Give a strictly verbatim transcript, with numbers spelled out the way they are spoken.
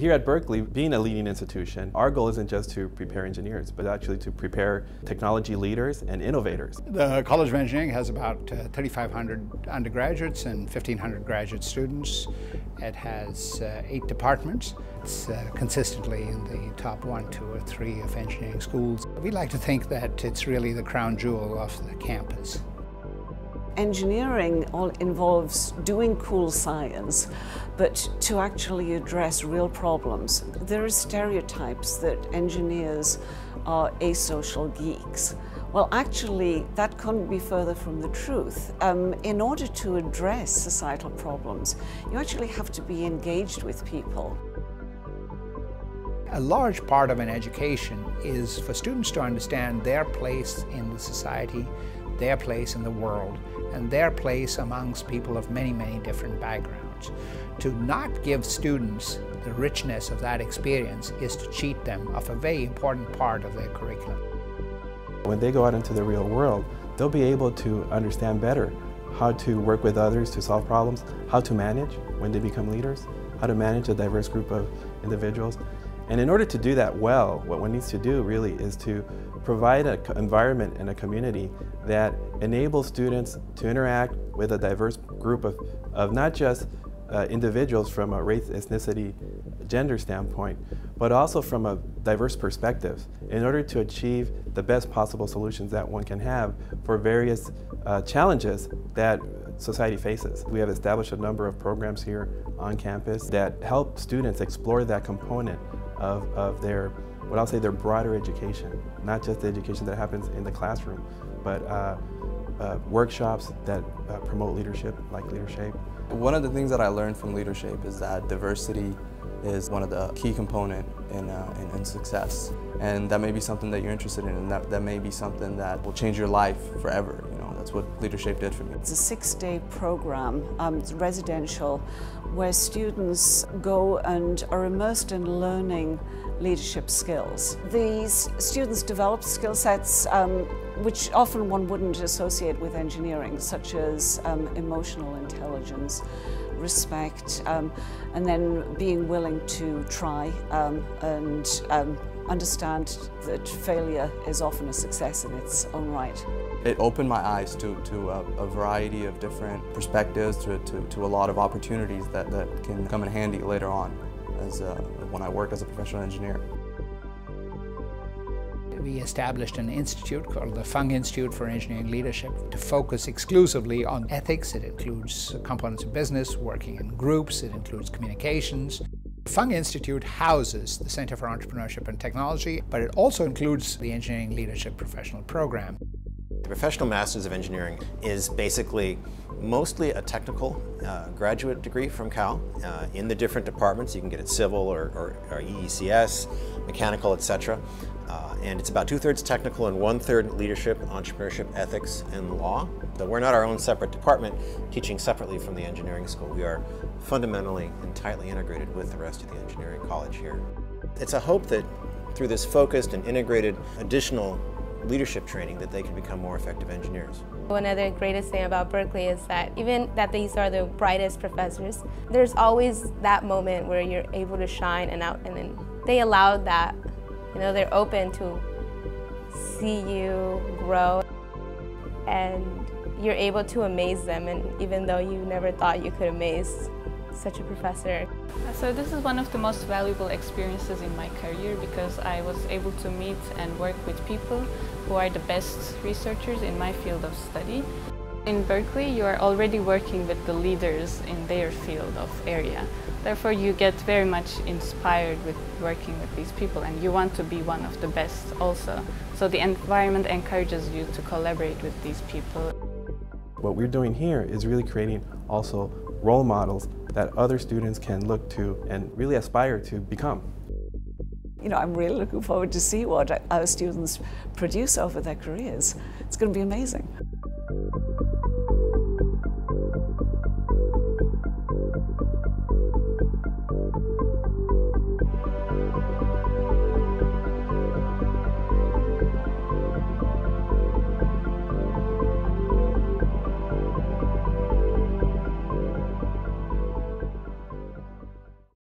Here at Berkeley, being a leading institution, our goal isn't just to prepare engineers, but actually to prepare technology leaders and innovators. The College of Engineering has about uh, three thousand five hundred undergraduates and fifteen hundred graduate students. It has uh, eight departments. It's uh, consistently in the top one, two, or three of engineering schools. We like to think that it's really the crown jewel of the campus. Engineering all involves doing cool science, but to actually address real problems. There are stereotypes that engineers are asocial geeks. Well, actually, that couldn't be further from the truth. Um, in order to address societal problems, you actually have to be engaged with people. A large part of an education is for students to understand their place in the society, their place in the world, and their place amongst people of many, many different backgrounds. To not give students the richness of that experience is to cheat them of a very important part of their curriculum. When they go out into the real world, they'll be able to understand better how to work with others to solve problems, how to manage when they become leaders, how to manage a diverse group of individuals. And in order to do that well, what one needs to do really is to provide an environment and a community that enables students to interact with a diverse group of, of not just uh, individuals from a race, ethnicity, gender standpoint, but also from a diverse perspective in order to achieve the best possible solutions that one can have for various uh, challenges that society faces. We have established a number of programs here on campus that help students explore that component Of, of their, what I'll say, their broader education. Not just the education that happens in the classroom, but uh, uh, workshops that uh, promote leadership, like LeaderShape. One of the things that I learned from LeaderShape is that diversity is one of the key components in, uh, in, in success. And that may be something that you're interested in, and that, that may be something that will change your life forever. You know, that's what LeaderShape did for me. It's a six-day program, um, it's residential, where students go and are immersed in learning leadership skills. These students develop skill sets um, which often one wouldn't associate with engineering, such as um, emotional intelligence, respect, um, and then being willing to try um, and um, understand that failure is often a success in its own right. It opened my eyes to, to a, a variety of different perspectives, to, to, to a lot of opportunities that, that can come in handy later on as a, when I work as a professional engineer. We established an institute called the Fung Institute for Engineering Leadership to focus exclusively on ethics. It includes components of business, working in groups, it includes communications. The Fung Institute houses the Center for Entrepreneurship and Technology, but it also includes the Engineering Leadership Professional Program. The Professional Masters of Engineering is basically mostly a technical uh, graduate degree from Cal uh, in the different departments. You can get it civil or, or, or E E C S, mechanical, et cetera. Uh, and it's about two-thirds technical and one-third leadership, entrepreneurship, ethics, and law. So we're not our own separate department teaching separately from the engineering school. We are fundamentally and tightly integrated with the rest of the engineering college here. It's a hope that through this focused and integrated additional leadership training that they can become more effective engineers. One of the greatest thing about Berkeley is that even that these are the brightest professors, there's always that moment where you're able to shine and out, and then they allow that. You know, they're open to see you grow, and you're able to amaze them, and even though you never thought you could amaze such a professor. So this is one of the most valuable experiences in my career, because I was able to meet and work with people who are the best researchers in my field of study. In Berkeley, you are already working with the leaders in their field of area. Therefore, you get very much inspired with working with these people, and you want to be one of the best also. So the environment encourages you to collaborate with these people. What we're doing here is really creating also role models that other students can look to and really aspire to become. You know, I'm really looking forward to see what our students produce over their careers. It's going to be amazing.